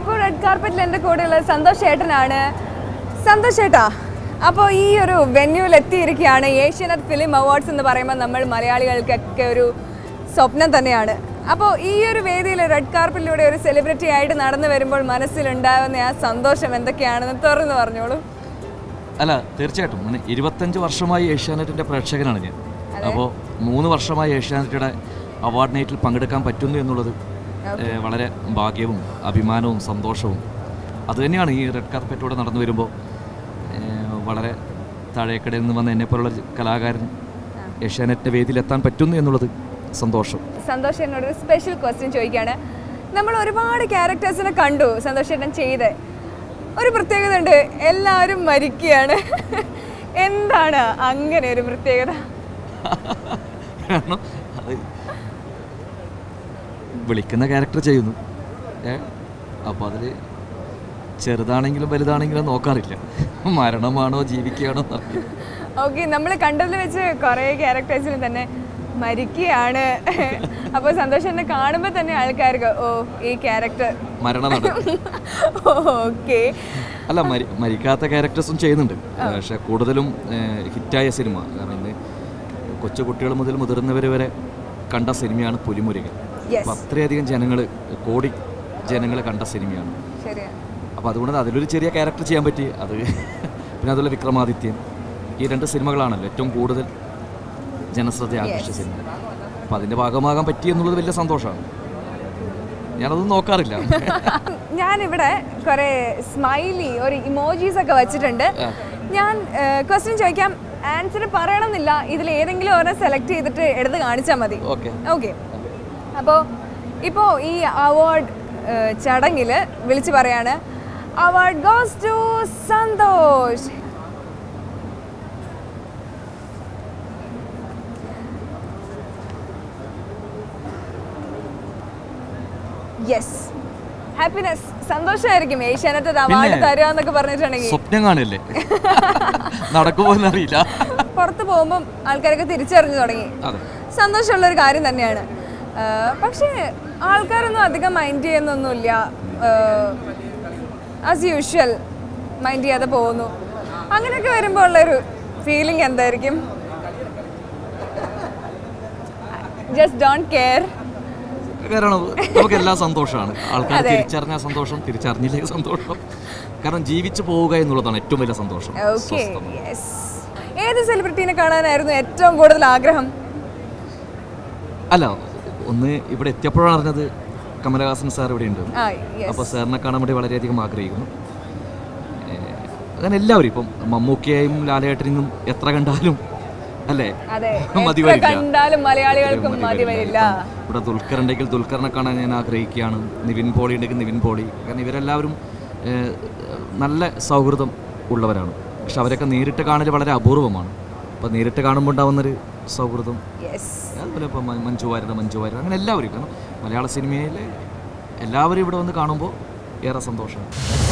red carpet Santhosh Santhosh അപ്പോൾ ഈ ഒരു വെന്യൂവിൽ എത്തിയിരിക്കുകയാണ് ഏഷ്യനെറ്റ് ഫിലിം അവാർഡ്സ് എന്ന് പറയുമ്പോൾ നമ്മൾ മലയാളികൾക്കൊക്കെ ഒരു സ്വപ്നം തന്നെയാണ് അപ്പോൾ ഈ ഒരു വേദിയിൽ റെഡ് കാർപ്പറ്റിലൂടെ ഒരു സെലിബ്രിറ്റി ആയിട്ട് നടന്നു വരുമ്പോൾ മനസ്സിലുണ്ടാവുന്ന ആ സന്തോഷം എന്തൊക്കെയാണെന്ന് തുറന്നു പറഞ്ഞോളൂ അല്ല തീർച്ചയായിട്ടും 25 വർഷമായി ഏഷ്യാനെറ്റിന്റെ പ്രേക്ഷകനാണ് ഞാൻ അപ്പോൾ 3 വർഷമായി ഏഷ്യാനെറ്റിന്റെ അവാർഡ് നൈറ്റിൽ പങ്കെടുക്കാൻ പറ്റുന്നു എന്നുള്ളത് വളരെ ഭാഗ്യവും അഭിമാനവും സന്തോഷവും അതുതന്നെയാണ് ഈ റെഡ് കാർപ്പറ്റിലൂടെ നടന്നു വരുമ്പോൾ വളരെ താഴേക്കടയിൽ നിന്ന് വന്ന എന്നെപ്പോലുള്ള കലാകാരൻ ഏഷ്യാനെറ്റിന്റെ വേദിയിലെത്താൻ പറ്റുന്നു എന്നുള്ളത് സന്തോഷം സന്തോഷ് എന്നൊരു സ്പെഷ്യൽ ക്വസ്റ്റ്യൻ ചോദിക്കുകയാണ് നമ്മൾ ഒരുപാട് ക്യാരക്ടേഴ്സിനെ കണ്ടു സന്തോഷ് ഏട്ടൻ ചെയ്ത് ഒരു പ്രത്യേകത ഉണ്ട് എല്ലാവരും മരിക്കുകയാണ് എന്താണ് അങ്ങനെ ഒരു പ്രത്യേകത വിളിക്കുന്ന ക്യാരക്ടർ ചെയ്യുന്നു അപ്പോൾ അതിൽ ചെറുതാണെങ്കിലും വലുതാണെങ്കിലും നോക്കാറില്ല മരണമാണോ ജീവിക്കുകയാണോ ഓക്കെ നമ്മൾ കണ്ടതിൽ വെച്ച് കുറേ ക്യാരക്ടേഴ്സിന് തന്നെ മരിക്കുകയാണ് അപ്പോൾ സന്തോഷനെ കാണുമ്പോൾ തന്നെ ആൾക്കാർക്ക് ഓ ഈ ക്യാരക്ടർ മരണമാണ് ഓക്കെ അല്ല മരിക്കാത്ത ക്യാരക്ടേഴ്സും ചെയ്യുന്നുണ്ട് പക്ഷേ കൂടുതലും ഹിറ്റായ സിനിമ കാരണം ഇന്ന് കൊച്ചുകുട്ടികൾ മുതൽ മുതിർന്നവർ വരെ കണ്ട സിനിമയാണ് പുലിമുരുകൻ അപ്പോൾ അത്രയധികം ജനങ്ങൾ കോടി ജനങ്ങൾ കണ്ട സിനിമയാണ് അപ്പോൾ അതുകൊണ്ട് അതിലൊരു ചെറിയ ക്യാരക്ടർ ചെയ്യാൻ പറ്റി അത് പിന്നെ അതുപോലെ വിക്രമാദിത്യൻ ഈ രണ്ട് സിനിമകളാണല്ലോ ഏറ്റവും കൂടുതൽ ജനശ്രദ്ധ ആകർഷിച്ച സിനിമ അപ്പോൾ അതിൻ്റെ ഭാഗമാകാൻ പറ്റി എന്നുള്ളത് വലിയ സന്തോഷമാണ് ഞാനതൊന്നും നോക്കാറില്ല ഞാനിവിടെ കുറേ സ്മൈലി ഒരു ഇമോജീസ് ഒക്കെ വെച്ചിട്ടുണ്ട് ഞാൻ ക്വസ്റ്റ്യൻ ചോദിക്കാം ആൻസർ പറയണമെന്നില്ല ഇതിൽ ഏതെങ്കിലും ഓരോ സെലക്ട് ചെയ്തിട്ട് എടുത്ത് കാണിച്ചാൽ മതി ഓക്കെ ഓക്കെ അപ്പോൾ ഇപ്പോൾ ഈ അവാർഡ് ചടങ്ങിൽ വിളിച്ചു പറയാണ് Award goes to Santhosh. Yes. Happiness. Santhosh ayirikkum Asianate award tharu ennu parnittundengi. Swapnam kaanille. Nadakkumo arilla. Porathu povumbom aalkarokke thirichariñu thodangi. Santhosh ulla oru karyam thanneyanu. Pakshe aalkaronnum adhigam mind cheyyunnonnulla. As usual mind ചെയ്യാതെ പോകുന്നു അങ്ങനെയൊക്കെ വരുമ്പോൾ ഉള്ളൊരു feeling എന്തായിരിക്കും just don't care കാരണം നമുക്ക് എല്ലാം സന്തോഷമാണ് ആൾക്കാർ തിരിച്ചറിഞ്ഞാൽ സന്തോഷം തിരിച്ചറിഞ്ഞില്ലെങ്കിൽ സന്തോഷം കാരണം ജീവിച്ചു പോവുക എന്നുള്ളതാണ് ഏറ്റവും വലിയ സന്തോഷം ഓക്കേ യെസ് ഏത് സെലിബ്രിറ്റീനെ കാണാനായിരുന്നു ഏറ്റവും കൂടുതൽ ആഗ്രഹം അല്ല ഒന്ന് ഇവിടെ എത്തിയപ്പോഴാണ് അറിഞ്ഞത് കമലഹാസൻ സാർ ഇവിടെയുണ്ട് അപ്പോൾ സാറിനെ കാണാൻ വേണ്ടി വളരെയധികം ആഗ്രഹിക്കുന്നു അങ്ങനെ എല്ലാവരും ഇപ്പം മമ്മൂക്കയായും ലാലേട്ടനും എത്ര കണ്ടാലും അല്ലേ ഇവിടെ ദുൽഖർ ഉണ്ടെങ്കിൽ ദുൽഖറിനെ കാണാൻ ഞാൻ ആഗ്രഹിക്കുകയാണ് നിവിൻ പോളി ഉണ്ടെങ്കിൽ നിവിൻ പോളി കാരണം ഇവരെല്ലാവരും നല്ല സൗഹൃദം ഉള്ളവരാണ് പക്ഷെ അവരൊക്കെ നേരിട്ട് കാണൽ വളരെ അപൂർവമാണ് അപ്പോൾ നേരിട്ട് കാണുമ്പോൾ ഉണ്ടാവുന്നൊരു സൗഹൃദം അതുപോലെ ഇപ്പോൾ മഞ്ജു വാര്യർ അങ്ങനെ എല്ലാവരും കാരണം മലയാള സിനിമയിൽ എല്ലാവരും ഇവിടെ വന്ന് കാണുമ്പോൾ ഏറെ സന്തോഷമാണ്